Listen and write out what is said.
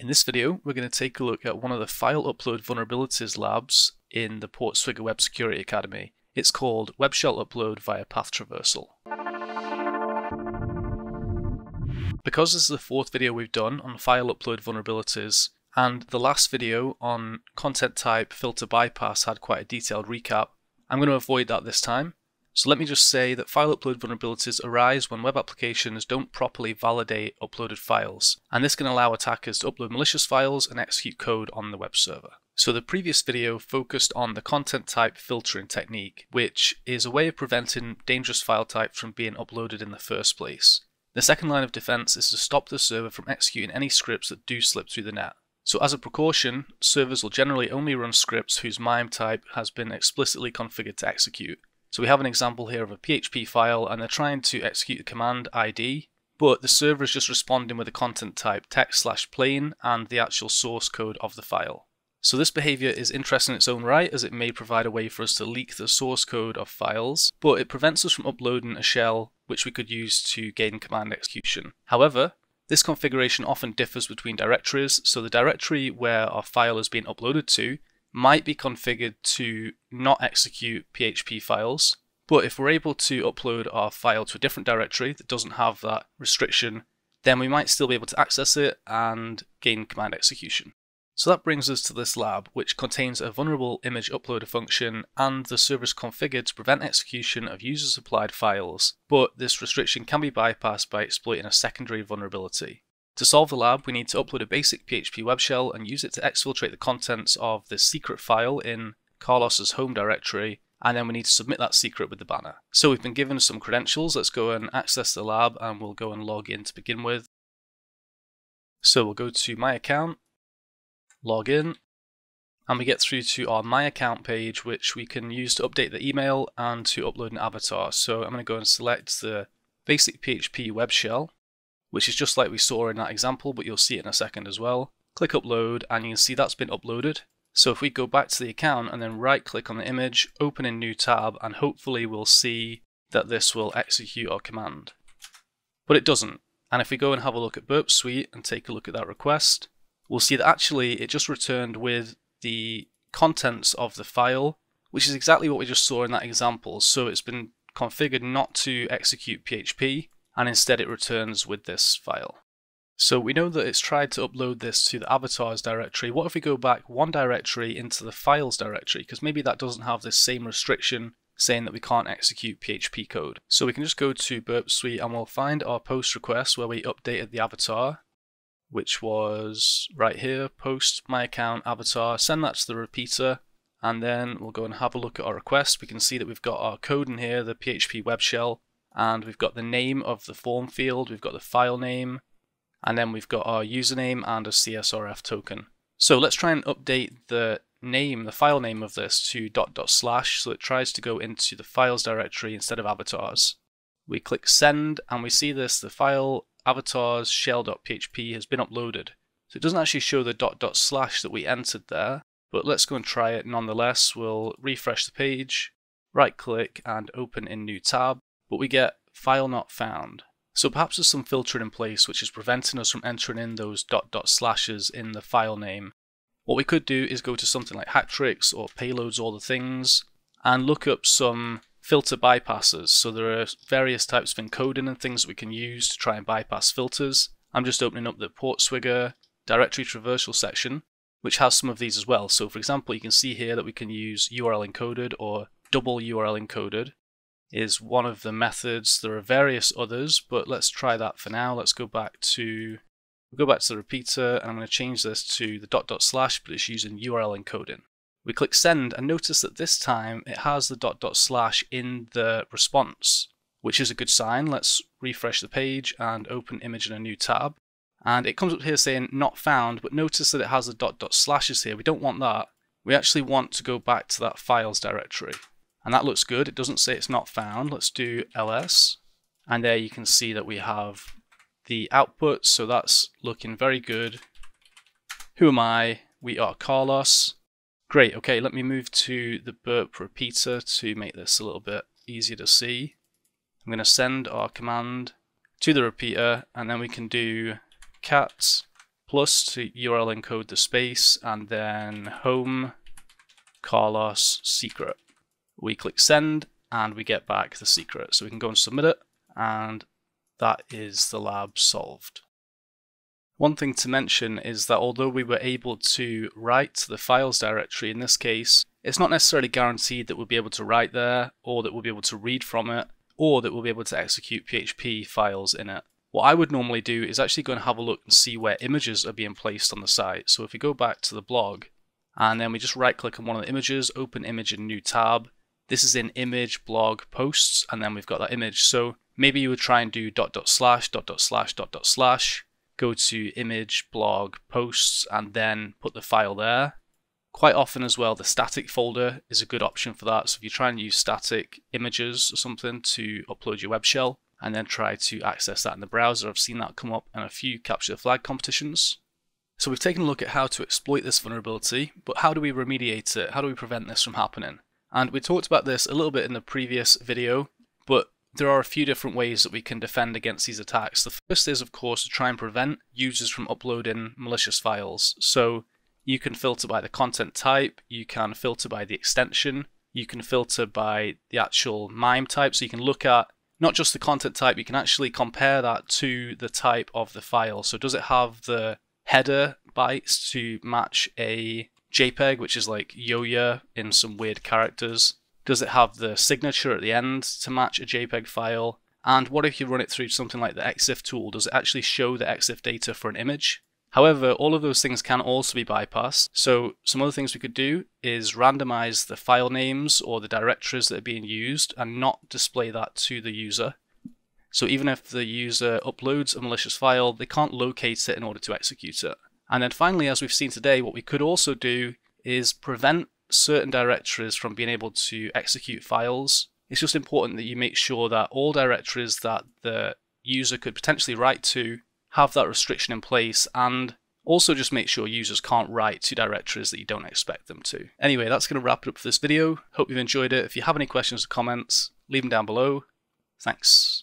In this video, we're going to take a look at one of the file upload vulnerabilities labs in the PortSwigger Web Security Academy. It's called Web Shell Upload via Path Traversal. Because this is the fourth video we've done on file upload vulnerabilities, and the last video on content type filter bypass had quite a detailed recap, I'm going to avoid that this time. So let me just say that file upload vulnerabilities arise when web applications don't properly validate uploaded files, and this can allow attackers to upload malicious files and execute code on the web server. So the previous video focused on the content type filtering technique, which is a way of preventing dangerous file types from being uploaded in the first place. The second line of defense is to stop the server from executing any scripts that do slip through the net. So as a precaution, servers will generally only run scripts whose MIME type has been explicitly configured to execute. So we have an example here of a PHP file, and they're trying to execute the command ID, but the server is just responding with a content type text/plain and the actual source code of the file. So this behavior is interesting in its own right, as it may provide a way for us to leak the source code of files, but it prevents us from uploading a shell which we could use to gain command execution. However, this configuration often differs between directories, so the directory where our file is being uploaded to might be configured to not execute PHP files, but if we're able to upload our file to a different directory that doesn't have that restriction, then we might still be able to access it and gain command execution. So that brings us to this lab, which contains a vulnerable image uploader function, and the server is configured to prevent execution of user-supplied files, but this restriction can be bypassed by exploiting a secondary vulnerability. To solve the lab, we need to upload a basic PHP web shell and use it to exfiltrate the contents of this secret file in Carlos's home directory, and then we need to submit that secret with the banner. So we've been given some credentials. Let's go and access the lab, and we'll go and log in to begin with. So we'll go to my account, log in, and we get through to our My Account page, which we can use to update the email and to upload an avatar. So I'm going to go and select the basic PHP web shell, which is just like we saw in that example, but you'll see it in a second as well. Click upload, and you can see that's been uploaded. So if we go back to the account and then right click on the image, open a new tab, and hopefully we'll see that this will execute our command. But it doesn't. And if we go and have a look at Burp Suite and take a look at that request, we'll see that actually it just returned with the contents of the file, which is exactly what we just saw in that example. So it's been configured not to execute PHP, and instead it returns with this file. So we know that it's tried to upload this to the avatars directory. What if we go back one directory into the files directory? Because maybe that doesn't have this same restriction saying that we can't execute PHP code. So we can just go to Burp Suite and we'll find our post request where we updated the avatar, which was right here, post my account avatar, send that to the repeater, and then we'll go and have a look at our request. We can see that we've got our code in here, the PHP web shell, and we've got the name of the form field, we've got the file name, and then we've got our username and a CSRF token. So let's try and update the name, the file name of this to // so it tries to go into the files directory instead of avatars. We click send, and we see this, the file avatars shell.php has been uploaded. So it doesn't actually show the // that we entered there, but let's go and try it nonetheless. We'll refresh the page, right click, and open in new tab. But we get file not found. So perhaps there's some filtering in place which is preventing us from entering in those // in the file name. What we could do is go to something like Hacktricks or Payloads All the Things and look up some filter bypasses. So there are various types of encoding and things that we can use to try and bypass filters. I'm just opening up the PortSwigger directory traversal section, which has some of these as well. So for example, you can see here that we can use URL encoded or double URL encoded is one of the methods. There are various others, but let's try that for now. Let's go back to the repeater, and I'm going to change this to the // but it's using URL encoding. We click send, and notice that this time it has the // in the response, which is a good sign. Let's refresh the page and open image in a new tab, and it comes up here saying not found, but notice that it has the // here. We don't want that. We actually want to go back to that files directory. And that looks good. It doesn't say it's not found. Let's do ls, and there you can see that we have the output, so that's looking very good. Who am I? We are Carlos. Great. Okay, let me move to the burp repeater to make this a little bit easier to see. I'm going to send our command to the repeater, and then we can do cat plus the URL encode the space, and then home, Carlos, secret. We click send and we get back the secret. So we can go and submit it, and that is the lab solved. One thing to mention is that although we were able to write to the files directory in this case, it's not necessarily guaranteed that we'll be able to write there, or that we'll be able to read from it, or that we'll be able to execute PHP files in it. What I would normally do is actually go and have a look and see where images are being placed on the site. So if we go back to the blog, and then we just right click on one of the images, open image in new tab. This is in image, blog, posts, and then we've got that image. So maybe you would try and do ../.././, go to image, blog, posts, and then put the file there. Quite often as well, the static folder is a good option for that. So if you try and use static images or something to upload your web shell and then try to access that in the browser, I've seen that come up in a few capture the flag competitions. So we've taken a look at how to exploit this vulnerability, but how do we remediate it? How do we prevent this from happening? And we talked about this a little bit in the previous video, but there are a few different ways that we can defend against these attacks. The first is, of course, to try and prevent users from uploading malicious files. So you can filter by the content type, you can filter by the extension, you can filter by the actual MIME type, so you can look at not just the content type, you can actually compare that to the type of the file. So does it have the header bytes to match a JPEG, which is like yo-yo in some weird characters? Does it have the signature at the end to match a JPEG file? And what if you run it through something like the EXIF tool? Does it actually show the EXIF data for an image? However, all of those things can also be bypassed. So some other things we could do is randomize the file names or the directories that are being used and not display that to the user. So even if the user uploads a malicious file, they can't locate it in order to execute it. And then finally, as we've seen today, what we could also do is prevent certain directories from being able to execute files. It's just important that you make sure that all directories that the user could potentially write to have that restriction in place, and also just make sure users can't write to directories that you don't expect them to. Anyway, that's going to wrap it up for this video. Hope you've enjoyed it. If you have any questions or comments, leave them down below. Thanks.